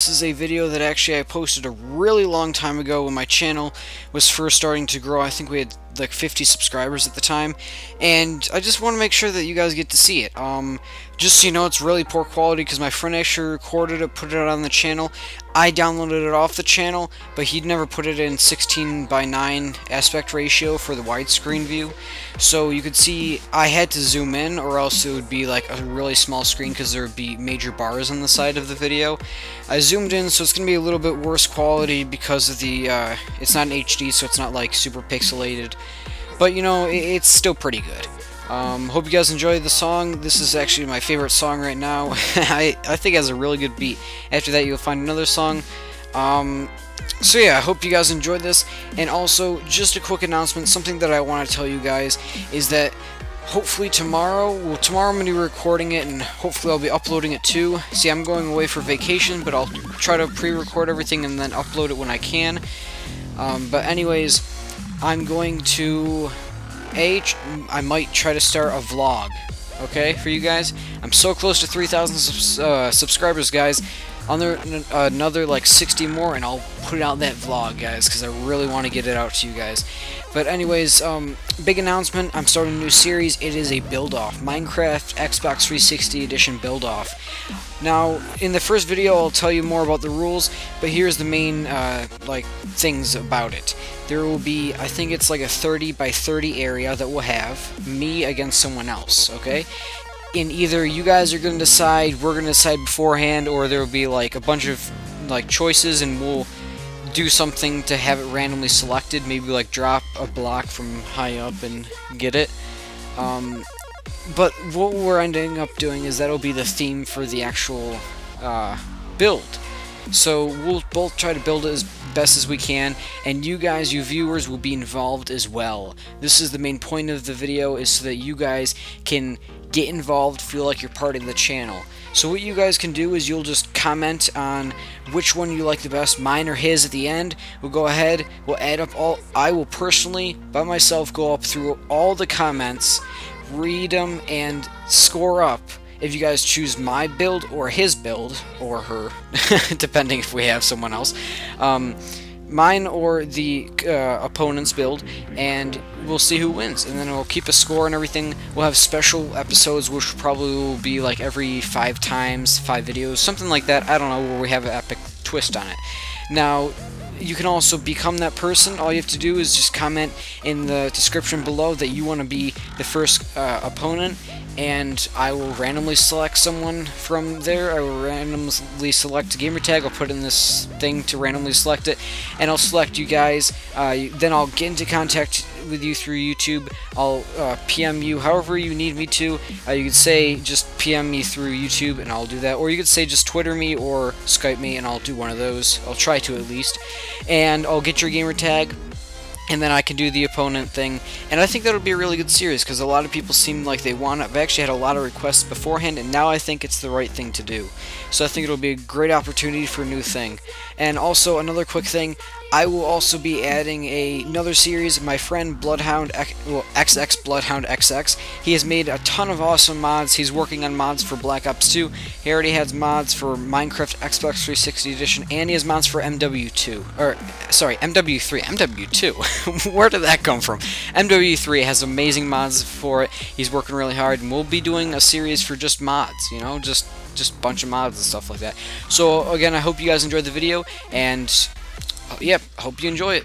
This is a video that actually I posted a really long time ago when my channel was first starting to grow. I think we had like 50 subscribers at the time, and I just want to make sure that you guys get to see it. Just so you know, it's really poor quality because my friend actually recorded it, put it out on the channel. I downloaded it off the channel, but he'd never put it in 16:9 aspect ratio for the widescreen view, so you could see I had to zoom in or else it would be like a really small screen because there would be major bars on the side of the video. I zoomed in, so it's gonna be a little bit worse quality because of the it's not in HD, so it's not like super pixelated. But, you know, it's still pretty good. Hope you guys enjoy the song. This is actually my favorite song right now. I think it has a really good beat. After that, you'll find another song. So yeah, I hope you guys enjoyed this. And also, just a quick announcement, something that I want to tell you guys is that hopefully tomorrow, well, tomorrow I'm going to be recording it, and hopefully I'll be uploading it too. See, I'm going away for vacation, but I'll try to pre-record everything and then upload it when I can. But anyways, I'm going to, I might try to start a vlog, okay, for you guys. I'm so close to 3,000 subscribers, guys. On there, another like 60 more, and I'll put out that vlog, guys, because I really want to get it out to you guys. But anyways, big announcement, I'm starting a new series. It is a build-off, Minecraft Xbox 360 Edition build-off. Now, in the first video, I'll tell you more about the rules, but here's the main like things about it. There will be, I think it's like a 30x30 area that will have me against someone else, okay? In either you guys are going to decide, we're going to decide beforehand, or there will be like a bunch of like choices and we'll do something to have it randomly selected, maybe like drop a block from high up and get it. But what we're ending up doing is that'll be the theme for the actual build. So we'll both try to build it as best as we can, and you guys, you viewers, will be involved as well. This is the main point of the video, is so that you guys can get involved, feel like you're part of the channel. So what you guys can do is you'll just comment on which one you like the best, mine or his, at the end. We'll go ahead, we'll add up all, I will personally, by myself, go up through all the comments, read them, and score up if you guys choose my build or his build, or her, depending if we have someone else, mine or the opponent's build, and we'll see who wins. And then we'll keep a score and everything. We'll have special episodes, which probably will be like every 5 times, 5 videos, something like that. I don't know, where we have an epic twist on it. Now, you can also become that person. All you have to do is just comment in the description below that you want to be the first opponent, and I will randomly select someone from there. I will randomly select a gamer tag. I'll put in this thing to randomly select it, and I'll select you guys. Then I'll get into contact with you through YouTube. I'll PM you however you need me to. You could say just PM me through YouTube and I'll do that, or you could say just Twitter me or Skype me and I'll do one of those. I'll try to, at least. And I'll get your gamer tag, and then I can do the opponent thing. And I think that'll be a really good series, because a lot of people seem like they want it. I've actually had a lot of requests beforehand, and now I think it's the right thing to do. So I think it'll be a great opportunity for a new thing. And also, another quick thing, I will also be adding another series. My friend Bloodhound, well, XX Bloodhound XX, he has made a ton of awesome mods. He's working on mods for Black Ops 2. He already has mods for Minecraft Xbox 360 Edition, and he has mods for MW2. Or, sorry, MW3. MW2. Where did that come from? MW3 has amazing mods for it. He's working really hard, and we'll be doing a series for just mods, you know, just a bunch of mods and stuff like that. So, again, I hope you guys enjoyed the video, and yep, hope you enjoy it.